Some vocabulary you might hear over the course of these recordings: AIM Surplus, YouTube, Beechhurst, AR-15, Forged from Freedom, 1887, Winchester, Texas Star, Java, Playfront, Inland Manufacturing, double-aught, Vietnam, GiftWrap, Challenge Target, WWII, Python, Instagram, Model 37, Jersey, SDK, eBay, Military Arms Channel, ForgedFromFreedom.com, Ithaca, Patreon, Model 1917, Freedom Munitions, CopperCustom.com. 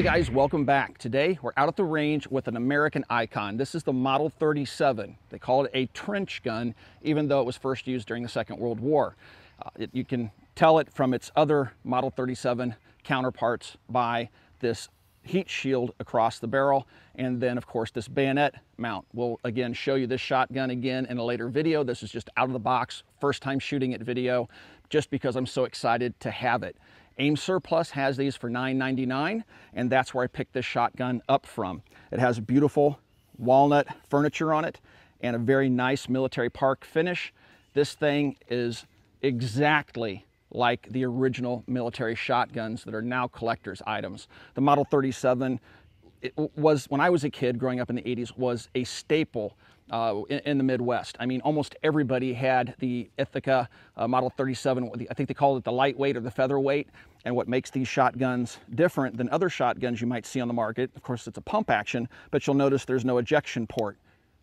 Hey guys, welcome back. Today we're out at the range with an American icon. This is the Model 37. They call it a trench gun, even though it was first used during the Second World War. You can tell it from its other Model 37 counterparts by this heat shield across the barrel, and then of course this bayonet mount. We'll again show you this shotgun again in a later video. This is just out of the box, first time shooting it video, just because I'm so excited to have it. AIM Surplus has these for $9.99, and that's where I picked this shotgun up from. It has beautiful walnut furniture on it and a very nice military park finish. This thing is exactly like the original military shotguns that are now collector's items. The Model 37, it was, when I was a kid growing up in the 80s, was a staple in the Midwest. I mean, almost everybody had the Ithaca Model 37. I think they called it the lightweight or the featherweight. And what makes these shotguns different than other shotguns you might see on the market, of course, it's a pump action, but you'll notice there's no ejection port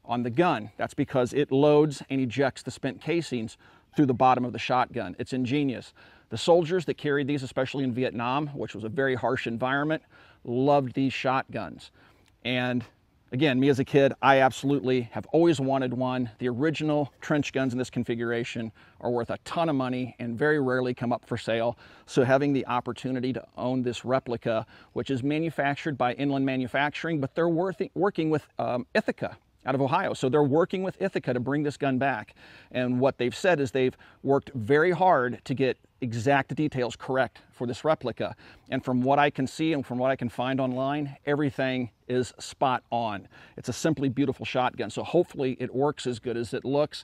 on the gun. That's because it loads and ejects the spent casings through the bottom of the shotgun. It's ingenious. The soldiers that carried these, especially in Vietnam, which was a very harsh environment, loved these shotguns. And again, me as a kid, I absolutely have always wanted one. The original trench guns in this configuration are worth a ton of money and very rarely come up for sale. So having the opportunity to own this replica, which is manufactured by Inland Manufacturing, but they're working with Ithaca out of Ohio. So they're working with Ithaca to bring this gun back. And what they've said is they've worked very hard to get exact details correct for this replica. And from what I can see and from what I can find online, everything is spot on. It's a simply beautiful shotgun. So hopefully it works as good as it looks.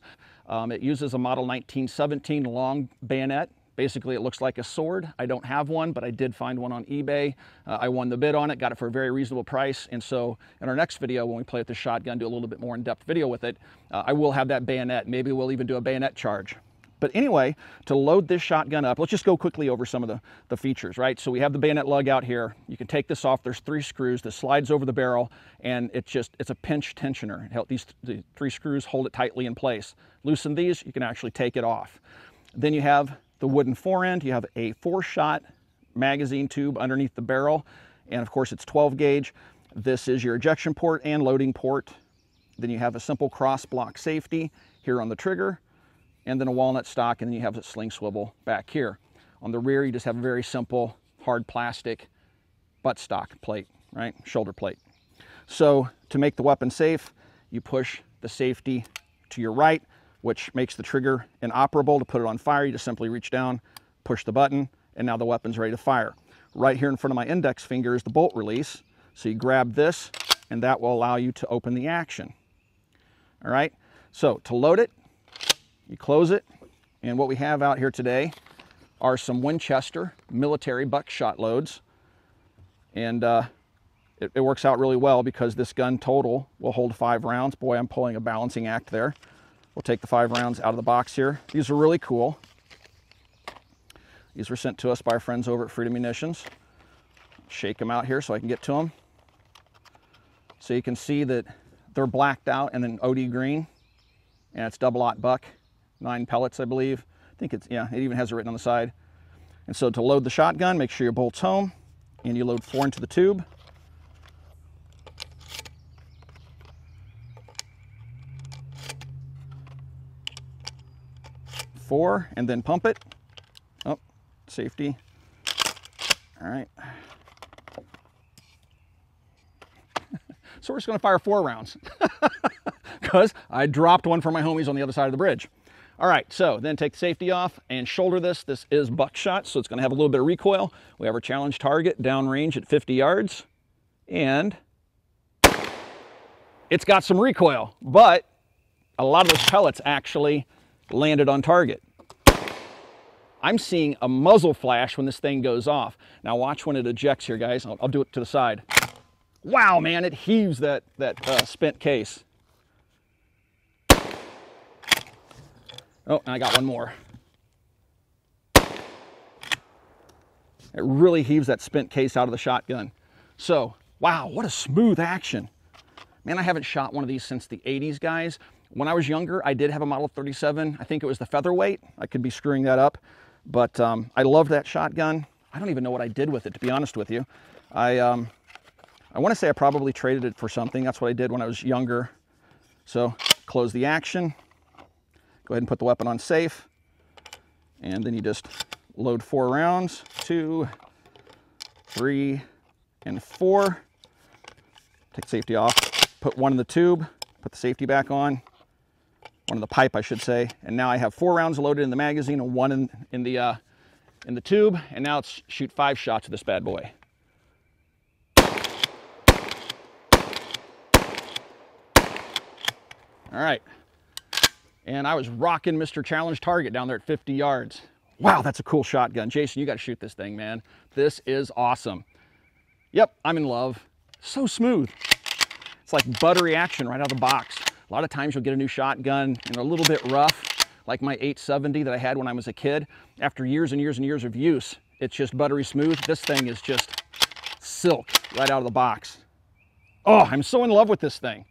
It uses a Model 1917 long bayonet. Basically, it looks like a sword. I don't have one, but I did find one on eBay. I won the bid on it, got it for a very reasonable price. And so in our next video, when we play with the shotgun, do a little bit more in-depth video with it, I will have that bayonet. Maybe we'll even do a bayonet charge. But anyway, to load this shotgun up, let's just go quickly over some of the features, right? So we have the bayonet lug out here. You can take this off. There's three screws. This slides over the barrel, and it's a pinch tensioner. These three screws hold it tightly in place. Loosen these, you can actually take it off. Then you have the wooden forend. You have a 4-shot magazine tube underneath the barrel, and of course it's 12 gauge. This is your ejection port and loading port. Then you have a simple cross block safety here on the trigger, and then a walnut stock, and then you have a sling swivel back here. On the rear, you just have a very simple hard plastic buttstock plate, right? Shoulder plate. So to make the weapon safe, you push the safety to your right, which makes the trigger inoperable. To put it on fire, you just simply reach down, push the button, and now the weapon's ready to fire. Right here in front of my index finger is the bolt release. So you grab this, and that will allow you to open the action. All right, so to load it, you close it, and what we have out here today are some Winchester military buckshot loads, and it works out really well because this gun total will hold 5 rounds. Boy, I'm pulling a balancing act there. We'll take the 5 rounds out of the box here. These are really cool. These were sent to us by our friends over at Freedom Munitions. Shake them out here so I can get to them. So you can see that they're blacked out and then OD green, and it's double-aught buck. 9 pellets, I believe. I think it's, yeah, it even has it written on the side. And so to load the shotgun, make sure your bolt's home, and you load 4 into the tube. And then pump it. Oh, safety. All right. So we're just gonna fire 4 rounds because I dropped one for my homies on the other side of the bridge. All right, so then take the safety off and shoulder this. This is buckshot, so it's gonna have a little bit of recoil. We have our challenge target downrange at 50 yards, and it's got some recoil, but a lot of those pellets actually landed on target. I'm seeing a muzzle flash when this thing goes off. Now watch when it ejects here, guys. I'll do it to the side. Wow, man, it heaves that spent case. Oh, and I got one more. It really heaves that spent case out of the shotgun. So, wow, what a smooth action. Man, I haven't shot one of these since the 80s, guys. When I was younger, I did have a Model 37. I think it was the featherweight. I could be screwing that up, but I loved that shotgun. I don't even know what I did with it, to be honest with you. I I want to say I probably traded it for something. That's what I did when I was younger. So close the action, go ahead and put the weapon on safe, and then you just load 4 rounds, 2, 3, and 4. Take safety off, put 1 in the tube, put the safety back on, 1 in the pipe, I should say. And now I have 4 rounds loaded in the magazine and 1 in the tube. And now let's shoot 5 shots of this bad boy. All right. And I was rocking Mr. Challenge Target down there at 50 yards. Wow, that's a cool shotgun. Jason, you got to shoot this thing, man. This is awesome. Yep, I'm in love. So smooth. It's like buttery action right out of the box. A lot of times you'll get a new shotgun and a little bit rough, like my 870 that I had when I was a kid. After years and years and years of use, it's just buttery smooth. This thing is just silk right out of the box. Oh, I'm so in love with this thing.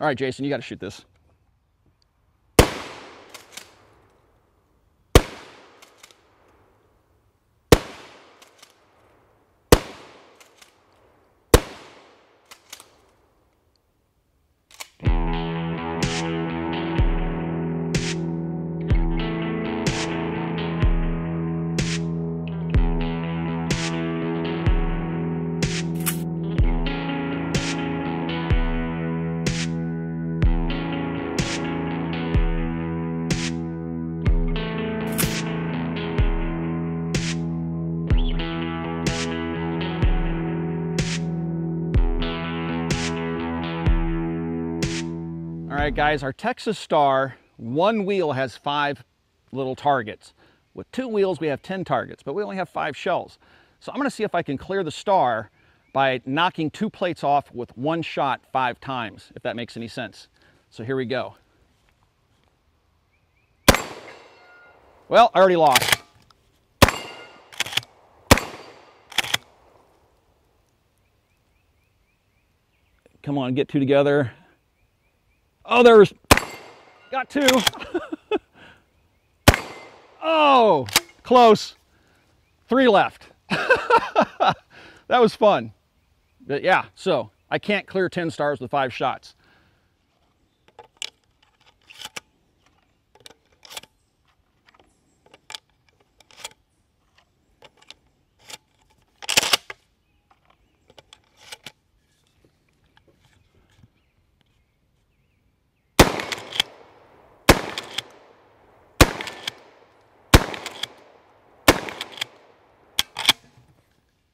All right, Jason, you got to shoot this. All right, guys, our Texas Star, 1 wheel has 5 little targets. With 2 wheels, we have 10 targets, but we only have 5 shells. So I'm going to see if I can clear the Star by knocking 2 plates off with 1 shot 5 times, if that makes any sense. So here we go. Well, I already lost. Come on, get 2 together. Oh, there's, got 2. Oh, close. 3 left. That was fun. But yeah, so I can't clear 10 stars with 5 shots.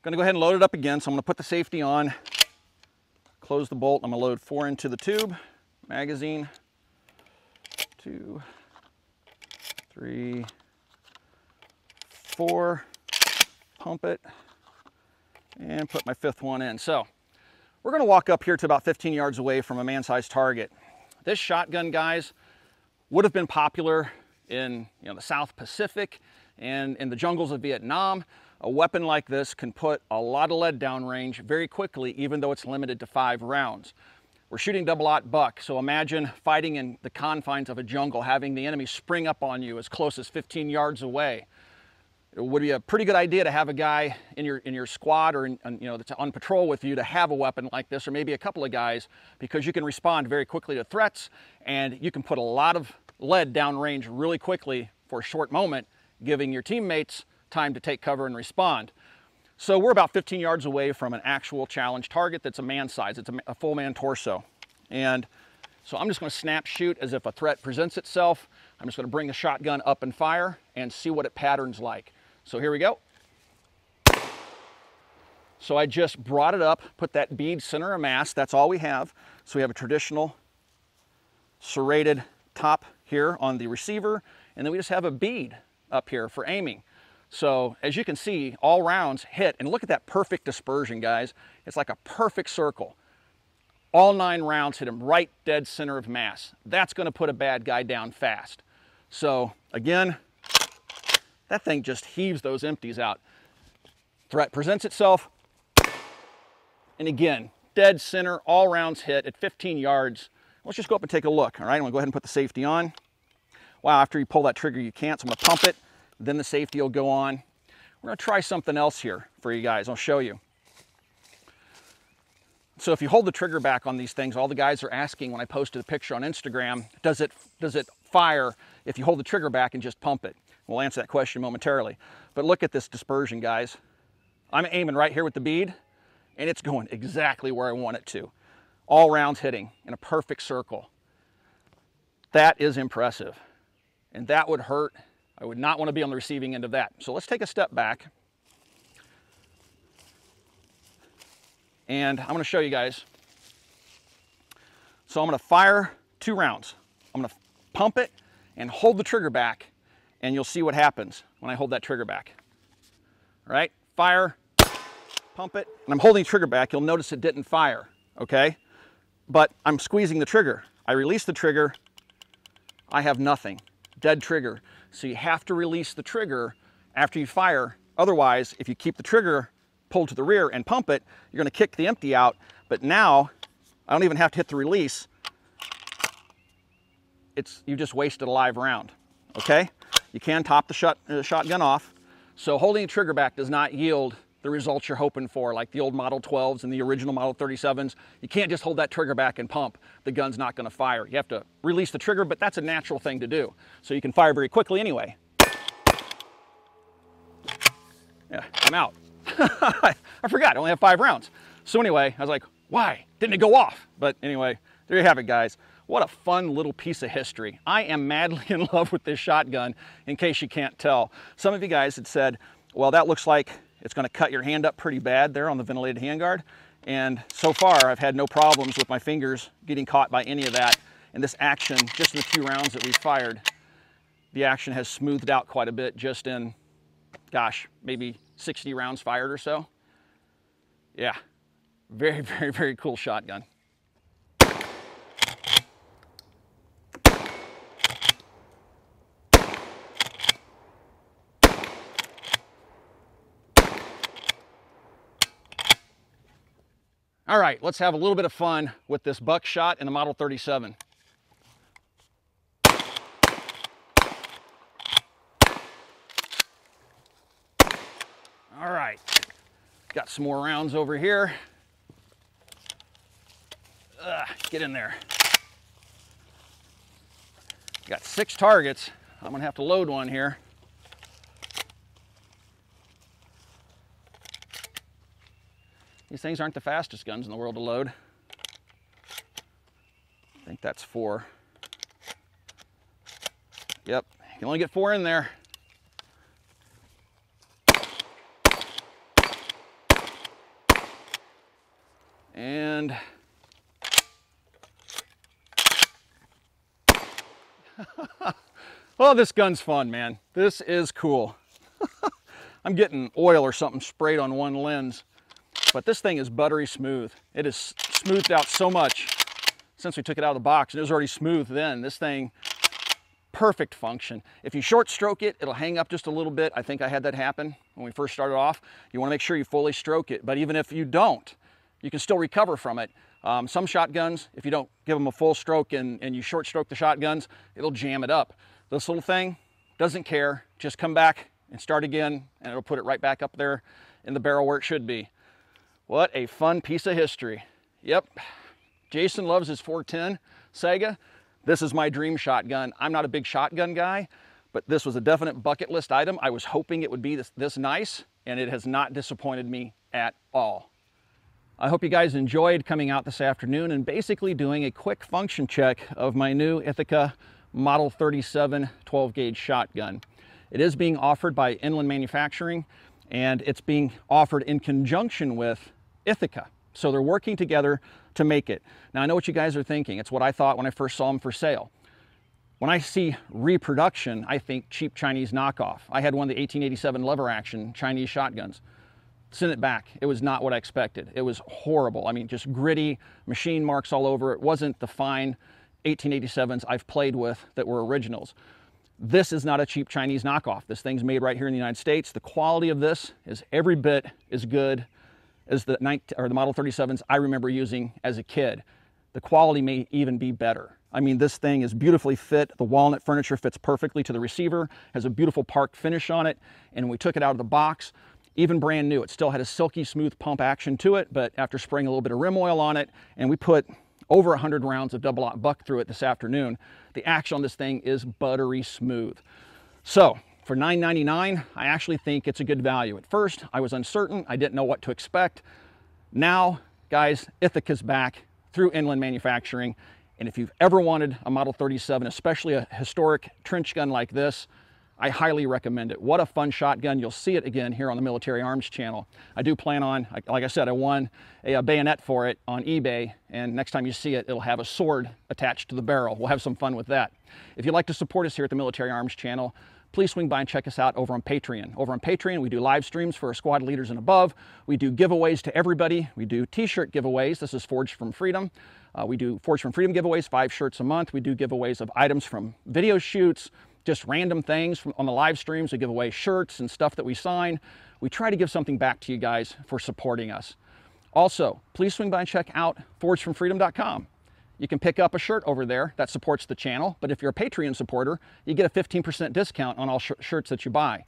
Gonna go ahead and load it up again, so I'm gonna put the safety on, close the bolt, I'm gonna load 4 into the tube, magazine, 2, 3, 4, pump it, and put my 5th one in. So we're gonna walk up here to about 15 yards away from a man-sized target. This shotgun, guys, would have been popular in the South Pacific and in the jungles of Vietnam. A weapon like this can put a lot of lead down range very quickly, even though it's limited to 5 rounds. We're shooting double-aught buck, so imagine fighting in the confines of a jungle, having the enemy spring up on you as close as 15 yards away. It would be a pretty good idea to have a guy in your squad or that's on patrol with you to have a weapon like this, or maybe a couple of guys, because you can respond very quickly to threats and you can put a lot of lead down range really quickly for a short moment, giving your teammates time to take cover and respond. So we're about 15 yards away from an actual challenge target that's a man size. It's a full man torso. And so I'm just gonna snap shoot as if a threat presents itself. I'm just gonna bring the shotgun up and fire and see what it patterns like. So here we go. So I just brought it up, put that bead center of mass, that's all we have. So we have a traditional serrated top here on the receiver, and then we just have a bead up here for aiming. So as you can see, all rounds hit, and look at that perfect dispersion, guys. It's like a perfect circle. All 9 rounds hit him right dead center of mass. That's gonna put a bad guy down fast. So again, that thing just heaves those empties out. Threat presents itself, and again, dead center, all rounds hit at 15 yards. Let's just go up and take a look, all right? I'm gonna go ahead and put the safety on. Wow, after you pull that trigger, you can't, so I'm gonna pump it. Then the safety will go on. We're gonna try something else here for you guys, I'll show you. So if you hold the trigger back on these things, all the guys are asking when I posted a picture on Instagram, does it fire if you hold the trigger back and just pump it? We'll answer that question momentarily. But look at this dispersion, guys. I'm aiming right here with the bead, and it's going exactly where I want it to. All rounds hitting in a perfect circle. That is impressive. And that would hurt. I would not want to be on the receiving end of that. So let's take a step back. And I'm going to show you guys. So I'm going to fire 2 rounds. I'm going to pump it and hold the trigger back, and you'll see what happens when I hold that trigger back. All right, fire, pump it, and I'm holding the trigger back. You'll notice it didn't fire, okay? But I'm squeezing the trigger. I release the trigger, I have nothing. Dead trigger. So you have to release the trigger after you fire. Otherwise, if you keep the trigger pulled to the rear and pump it, you're going to kick the empty out. But now I don't even have to hit the release. It's, you just wasted a live round, okay? You can top the shotgun off. So holding the trigger back does not yield the results you're hoping for, like the old Model 12s and the original Model 37s. You can't just hold that trigger back and pump. The gun's not going to fire. You have to release the trigger, but that's a natural thing to do. So you can fire very quickly anyway. Yeah, I'm out. I forgot, I only have 5 rounds. So anyway, I was like, why didn't it go off? But anyway, there you have it, guys. What a fun little piece of history. I am madly in love with this shotgun, in case you can't tell. Some of you guys had said, well, that looks like it's going to cut your hand up pretty bad there on the ventilated handguard. And so far, I've had no problems with my fingers getting caught by any of that. And this action, just in the few rounds that we've fired, the action has smoothed out quite a bit just in, gosh, maybe 60 rounds fired or so. Yeah, very, very, very cool shotgun. All right, let's have a little bit of fun with this buckshot and the Model 37. All right, got some more rounds over here. Get in there. Got 6 targets. I'm gonna have to load one here. These things aren't the fastest guns in the world to load. I think that's 4. Yep, you can only get 4 in there. And well, this gun's fun, man. This is cool. I'm getting oil or something sprayed on one lens. But this thing is buttery smooth. It has smoothed out so much since we took it out of the box. It was already smooth then. This thing, perfect function. If you short stroke it, it'll hang up just a little bit. I think I had that happen when we first started off. You want to make sure you fully stroke it. But even if you don't, you can still recover from it. Some shotguns, if you don't give them a full stroke and you short stroke the shotguns, it'll jam it up. This little thing doesn't care. Just come back and start again, and it'll put it right back up there in the barrel where it should be. What a fun piece of history. Yep, Jason loves his 410 Sega. This is my dream shotgun. I'm not a big shotgun guy, but this was a definite bucket list item. I was hoping it would be this nice, and it has not disappointed me at all. I hope you guys enjoyed coming out this afternoon and basically doing a quick function check of my new Ithaca Model 37 12-gauge shotgun. It is being offered by Inland Manufacturing, and it's being offered in conjunction with Ithaca. So they're working together to make it. Now I know what you guys are thinking. It's what I thought when I first saw them for sale. When I see reproduction, I think cheap Chinese knockoff. I had one of the 1887 lever action Chinese shotguns. Sent it back. It was not what I expected. It was horrible. I mean, just gritty, machine marks all over. It wasn't the fine 1887s I've played with that were originals. This is not a cheap Chinese knockoff. This thing's made right here in the United States. The quality of this is every bit as good as the Model 37s I remember using as a kid. The quality may even be better. I mean, this thing is beautifully fit. The walnut furniture fits perfectly to the receiver, has a beautiful park finish on it. And we took it out of the box, even brand new. It still had a silky smooth pump action to it, but after spraying a little bit of rim oil on it, and we put over 100 rounds of double-aught buck through it this afternoon, the action on this thing is buttery smooth. So for $9.99, I actually think it's a good value. At first, I was uncertain. I didn't know what to expect. Now, guys, Ithaca's back through Inland Manufacturing. And if you've ever wanted a Model 37, especially a historic trench gun like this, I highly recommend it. What a fun shotgun. You'll see it again here on the Military Arms Channel. I do plan on, like I said, I won a bayonet for it on eBay, and next time you see it, it'll have a sword attached to the barrel. We'll have some fun with that. If you'd like to support us here at the Military Arms Channel, please swing by and check us out over on Patreon. Over on Patreon, we do live streams for our squad leaders and above. We do giveaways to everybody. We do t-shirt giveaways. This is Forged from Freedom. We do Forged from Freedom giveaways, 5 shirts a month. We do giveaways of items from video shoots, just random things on the live streams. We give away shirts and stuff that we sign. We try to give something back to you guys for supporting us. Also, please swing by and check out ForgedFromFreedom.com. You can pick up a shirt over there that supports the channel, but if you're a Patreon supporter, you get a 15% discount on all shirts that you buy.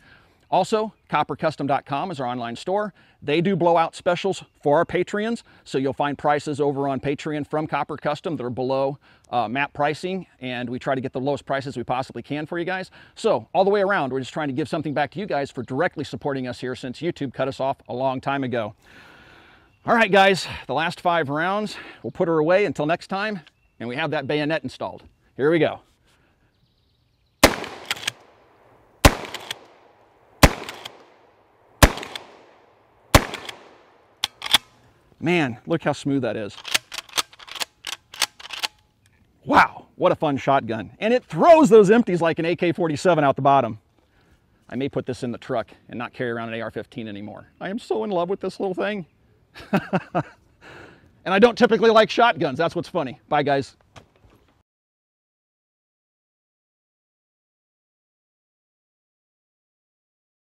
Also, CopperCustom.com is our online store. They do blowout specials for our Patreons, so you'll find prices over on Patreon from Copper Custom that are below map pricing, and we try to get the lowest prices we possibly can for you guys. So, all the way around, we're just trying to give something back to you guys for directly supporting us here since YouTube cut us off a long time ago. All right, guys, the last 5 rounds, we'll put her away until next time, and we have that bayonet installed. Here we go. Man, look how smooth that is. Wow, what a fun shotgun. And it throws those empties like an AK-47 out the bottom. I may put this in the truck and not carry around an AR-15 anymore. I am so in love with this little thing. And I don't typically like shotguns. That's what's funny. Bye, guys.